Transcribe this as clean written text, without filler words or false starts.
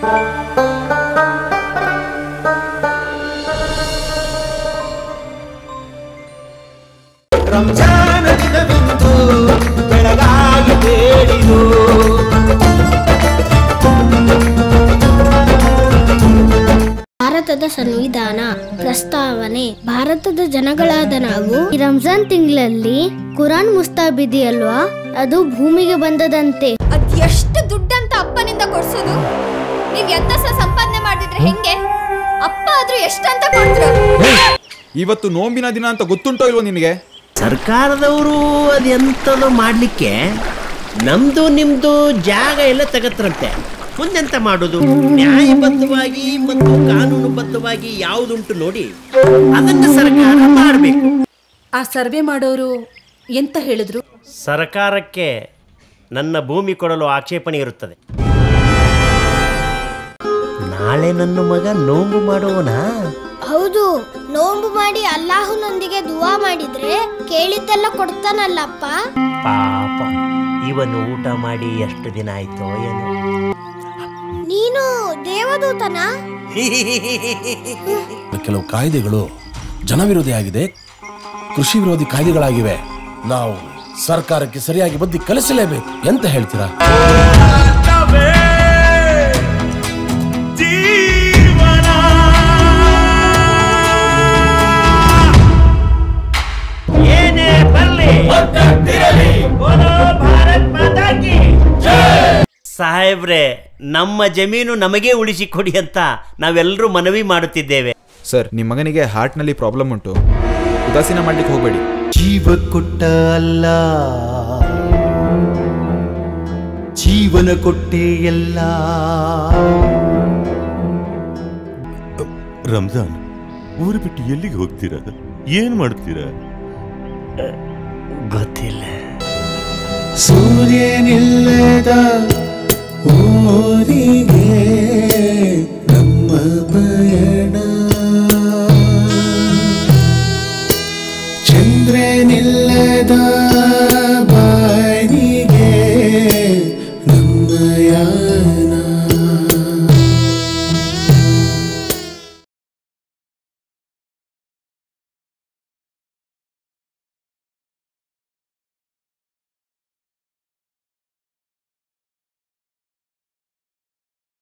Ramzan din vindu, beragag tedinu. ಭಾರತದ ಸಂವಿಧಾನ ಪ್ರಸ್ತಾವನೆ. ಭಾರತದ ಜನಗಳಾದ ನಾವು ಈ ರಂಜಾನ್ ತಿಂಗಳಲ್ಲಿ ಕುರಾನ್ ಮುಸ್ತಾಬಿದಿಯಲ್ವಾ, ಅದು ಭೂಮಿಗೆ ಬಂದದಂತೆ. ಅದು ಎಷ್ಟು ದುಡ್ಡಂತ ಅಪ್ಪನಿಂದ ಕೊಡ್ಸೋದು? ನೀವು ಎಂತಸ ಸಂಪಾದನೆ ಮಾಡಿದ್ರೆ ಹೆಂಗೆ? ಅಪ್ಪ ಆದ್ರೂ ಎಷ್ಟಂತ ಕೊಡ್ತರು? ಇವತ್ತು ನೋಂಬಿನ ದಿನ ಅಂತ ಗೊತ್ತುಂಟೋ ಇಲ್ವೋ ನಿನಗೆ? ಸರ್ಕಾರದವರು ಅದೆಂತದೋ ಮಾಡಲಿಕ್ಕೆ ನಮ್ದು ನಿಮ್ದು ಜಾಗ ಎಲ್ಲ ತಗತ್ರಂತೆ. ಮುಂದೆಂತ ಮಾಡೋದು? ನ್ಯಾಯಬದ್ಧವಾಗಿ ಮತ್ತು ಕಾನೂನುಬದ್ಧವಾಗಿ ಯಾವುದುಂಟು ನೋಡಿ ಅದನ್ನು ಸರ್ಕಾರ ಮಾಡಬೇಕು. ಆ ಸರ್ವೆ ಮಾಡೋರು ಎಂತ ಹೇಳಿದ್ರು? ಸರ್ಕಾರಕ್ಕೆ ನನ್ನ ಭೂಮಿ ಕೊಡಲು ಆಕ್ಷೇಪಣೆ ಇರುತ್ತದೆ. ನಾಳೆ ನನ್ನ ಮಗ ನೋಂಬು ಮಾಡೋಣ. ಹೌದು, ನೋಂಬು ಮಾಡಿ ಅಲ್ಲಾಹುನೊಂದಿಗೆ ದುವಾ ಮಾಡಿದ್ರೆ ಕೇಳಿದ್ದೆಲ್ಲ ಕೊಡ್ತಾನಲ್ಲಪ್ಪ. ಪಾಪ, ಇವನು ಊಟ ಮಾಡಿ ಎಷ್ಟು ದಿನ ಆಯ್ತೋ ಏನೋ. ನೀನು ದೇವದೂತನ? ಕೆಲವು ಕಾಯ್ದೆಗಳು ಜನವಿರೋಧಿಯಾಗಿದೆ, ಕೃಷಿ ವಿರೋಧಿ ಕಾಯ್ದೆಗಳಾಗಿವೆ. ನಾವು ಸರ್ಕಾರಕ್ಕೆ ಸರಿಯಾಗಿ ಬುದ್ಧಿ ಕಲಿಸಲೇಬೇಕು ಎಂತ ಹೇಳ್ತೀರಾ? ಏನೇ ಬರಲಿ ಸಾಹೇಬ್ರೆ, ನಮ್ಮ ಜಮೀನು ನಮಗೆ ಉಳಿಸಿ ಕೊಡಿ ಅಂತ ನಾವೆಲ್ಲರೂ ಮನವಿ ಮಾಡುತ್ತಿದ್ದೇವೆ. ಸರ್, ನಿಮ್ಮ ಮಗನಿಗೆ ಹಾರ್ಟ್ನಲ್ಲಿ ಪ್ರಾಬ್ಲಮ್ ಉಂಟು, ಉದಾಸೀನ ಮಾಡ್ಲಿಕ್ಕೆ ಹೋಗಬೇಡಿ. ಜೀವ ಕೊಟ್ಟ ಅಲ್ಲ ಜೀವನ ಕೊಟ್ಟೆ ಎಲ್ಲ. ರಂಜಾನ್, ಊರು ಬಿಟ್ಟು ಎಲ್ಲಿಗೆ ಹೋಗ್ತೀರಾ? ಏನ್ ಮಾಡ್ತೀರಾ ಗೊತ್ತಿಲ್ಲ. ಸೂರ್ಯನಿಲ್ಲದ ಊರಿಗೆ